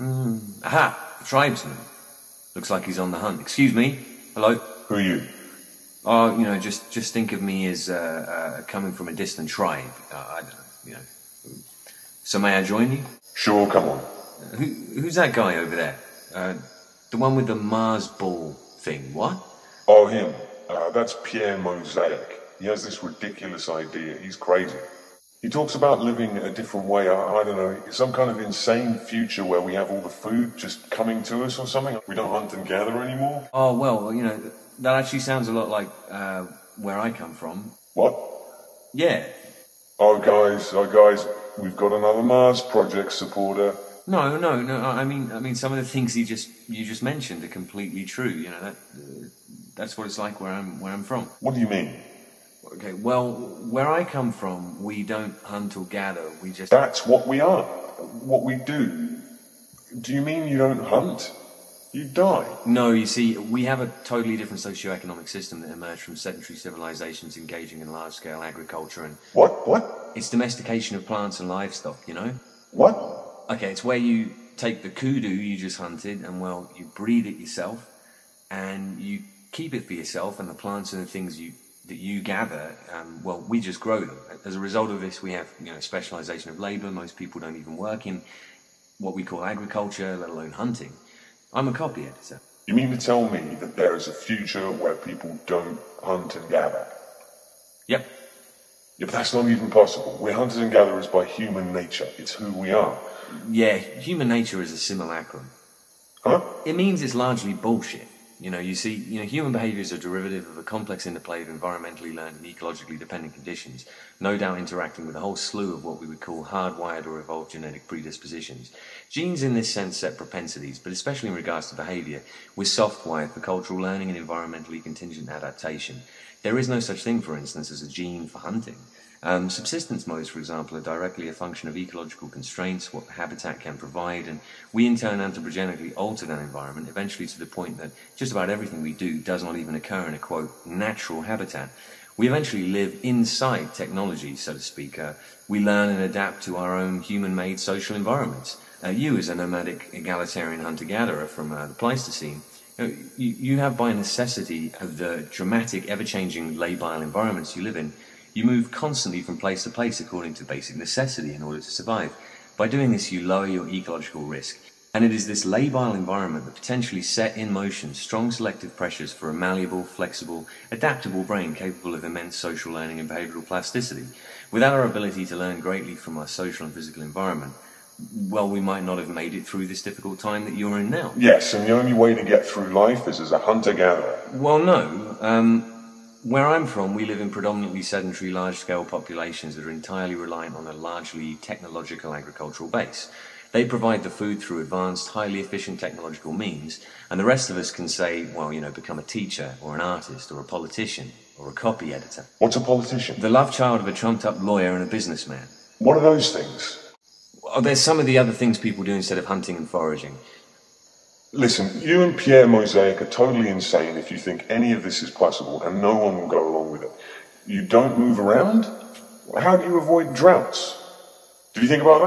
Aha! The tribesman. Looks like he's on the hunt. Excuse me? Hello? Who are you? Oh, you know, just think of me as coming from a distant tribe. I don't know, you know. So may I join you? Sure, come on. Who's that guy over there? The one with the Mars ball thing, what? Oh, him. That's Pierre Mosaic. He has this ridiculous idea. He's crazy. He talks about living a different way, I don't know, some kind of insane future where we have all the food just coming to us or something. We don't hunt and gather anymore. Oh, well, you know, that actually sounds a lot like where I come from. What? Yeah. Oh, guys, we've got another Mars Project supporter. No, I mean, some of the things you just mentioned are completely true, you know, that's what it's like where I'm from. What do you mean? Okay, well, where I come from, we don't hunt or gather, we just... That's what we are, what we do. Do you mean you don't hunt? You die. No, you see, we have a totally different socio-economic system that emerged from sedentary civilizations engaging in large-scale agriculture and... What? It's domestication of plants and livestock, you know? What? Okay, it's where you take the kudu you just hunted and, well, you breed it yourself and you keep it for yourself, and the plants and the things that you gather, well, we just grow them. As a result of this, we have, you know, specialization of labor. Most people don't even work in what we call agriculture, let alone hunting. I'm a copy editor. You mean to tell me that there is a future where people don't hunt and gather? Yep. Yeah, but that's not even possible. We're hunters and gatherers by human nature. It's who we are. Yeah, human nature is a simulacrum. Huh? It means it's largely bullshit. You know, human behaviors are derivative of a complex interplay of environmentally learned and ecologically dependent conditions, no doubt interacting with a whole slew of what we would call hardwired or evolved genetic predispositions. Genes in this sense set propensities, but especially in regards to behavior, we're softwired for cultural learning and environmentally contingent adaptation. There is no such thing, for instance, as a gene for hunting. Subsistence modes, for example, are directly a function of ecological constraints, what the habitat can provide, and we in turn anthropogenically alter that environment, eventually to the point that just about everything we do does not even occur in a, quote, natural habitat. We eventually live inside technology, so to speak. We learn and adapt to our own human-made social environments. You, as a nomadic egalitarian hunter-gatherer from the Pleistocene, you have by necessity of the dramatic, ever-changing labile environments you live in, you move constantly from place to place according to basic necessity in order to survive. By doing this, you lower your ecological risk. And it is this labile environment that potentially set in motion strong selective pressures for a malleable, flexible, adaptable brain capable of immense social learning and behavioral plasticity. Without our ability to learn greatly from our social and physical environment, well, we might not have made it through this difficult time that you're in now. Yes, and the only way to get through life is as a hunter-gatherer. Well, no. Where I'm from, we live in predominantly sedentary, large-scale populations that are entirely reliant on a largely technological agricultural base. They provide the food through advanced, highly efficient technological means, and the rest of us can say, well, you know, become a teacher, or an artist, or a politician, or a copy editor. What's a politician? The love child of a trumped-up lawyer and a businessman. What are those things? Oh, there's some of the other things people do instead of hunting and foraging. Listen, you and Pierre Mosaic are totally insane if you think any of this is possible, and no one will go along with it. You don't move around? How do you avoid droughts? Did you think about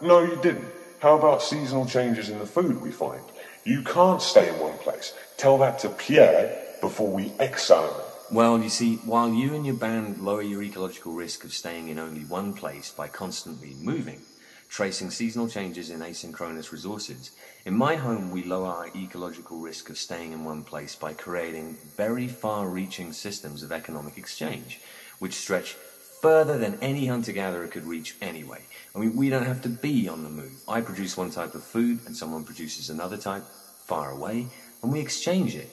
that? No, you didn't. How about seasonal changes in the food we find? You can't stay in one place. Tell that to Pierre before we exile him. Well, you see, while you and your band lower your ecological risk of staying in only one place by constantly moving, tracing seasonal changes in asynchronous resources. In my home, we lower our ecological risk of staying in one place by creating very far-reaching systems of economic exchange, which stretch further than any hunter-gatherer could reach anyway. I mean, we don't have to be on the move. I produce one type of food, and someone produces another type far away, and we exchange it.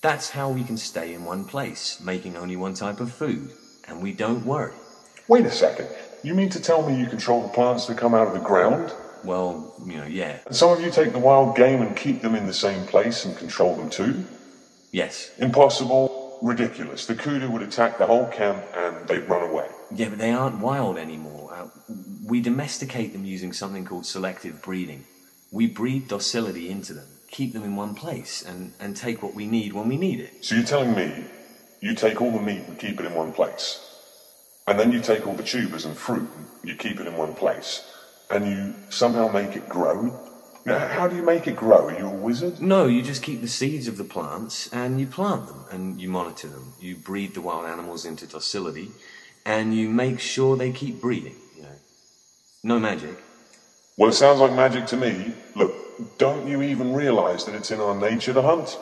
That's how we can stay in one place, making only one type of food, and we don't worry. Wait a second. You mean to tell me you control the plants that come out of the ground? Well, you know, yeah. And some of you take the wild game and keep them in the same place and control them too? Yes. Impossible, ridiculous. The kudu would attack the whole camp and they'd run away. Yeah, but they aren't wild anymore. We domesticate them using something called selective breeding. We breed docility into them, keep them in one place, and take what we need when we need it. So you're telling me you take all the meat and keep it in one place? And then you take all the tubers and fruit, you keep it in one place, and you somehow make it grow? How do you make it grow? Are you a wizard? No, you just keep the seeds of the plants and you plant them and you monitor them. You breed the wild animals into docility and you make sure they keep breeding, you know. No magic. Well, it sounds like magic to me. Look, don't you even realise that it's in our nature to hunt?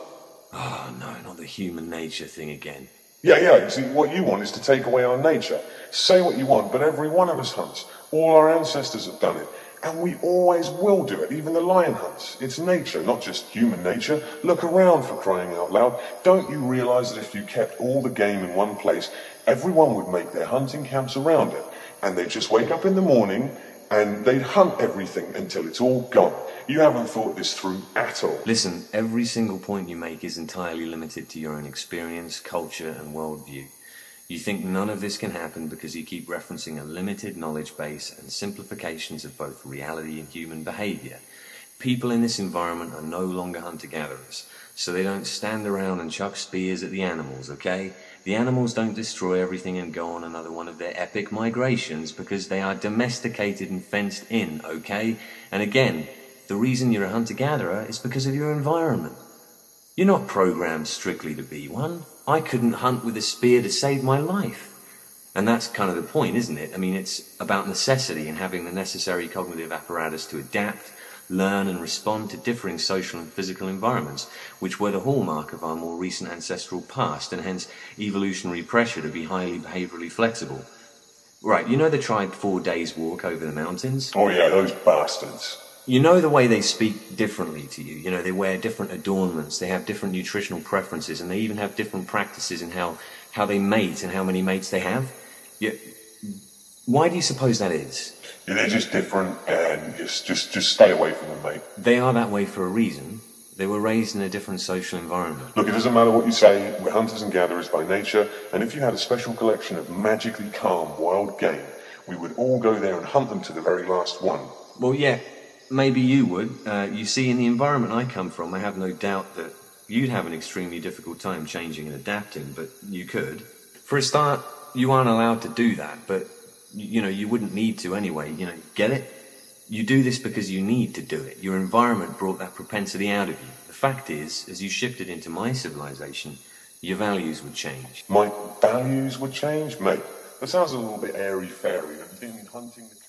Oh, no, not the human nature thing again. Yeah, you see, what you want is to take away our nature. Say what you want, but every one of us hunts. All our ancestors have done it. And we always will do it, even the lion hunts. It's nature, not just human nature. Look around, for crying out loud. Don't you realise that if you kept all the game in one place, everyone would make their hunting camps around it, and they'd just wake up in the morning, and they'd hunt everything until it's all gone. You haven't thought this through at all. Listen, every single point you make is entirely limited to your own experience, culture, and worldview. You think none of this can happen because you keep referencing a limited knowledge base and simplifications of both reality and human behavior. People in this environment are no longer hunter-gatherers, so they don't stand around and chuck spears at the animals, okay? The animals don't destroy everything and go on another one of their epic migrations because they are domesticated and fenced in, okay? And again, the reason you're a hunter-gatherer is because of your environment. You're not programmed strictly to be one. I couldn't hunt with a spear to save my life. And that's kind of the point, isn't it? I mean, it's about necessity and having the necessary cognitive apparatus to adapt, learn and respond to differing social and physical environments, which were the hallmark of our more recent ancestral past, and hence evolutionary pressure to be highly behaviorally flexible. Right, you know the tribe 4 days walk over the mountains? Oh yeah, those bastards. You know the way they speak differently to you, you know, they wear different adornments, they have different nutritional preferences, and they even have different practices in how they mate and how many mates they have. You, why do you suppose that is? Yeah, they're just different, and just stay away from them, mate. They are that way for a reason. They were raised in a different social environment. Look, it doesn't matter what you say, we're hunters and gatherers by nature, and if you had a special collection of magically calm wild game, we would all go there and hunt them to the very last one. Well, yeah. Maybe you would. You see, in the environment I come from, I have no doubt that you'd have an extremely difficult time changing and adapting, but you could. For a start, you aren't allowed to do that, but, you know, you wouldn't need to anyway, you know, get it? You do this because you need to do it. Your environment brought that propensity out of you. The fact is, as you shifted into my civilization, your values would change. My values would change? Mate, that sounds a little bit airy-fairy. I've been hunting the...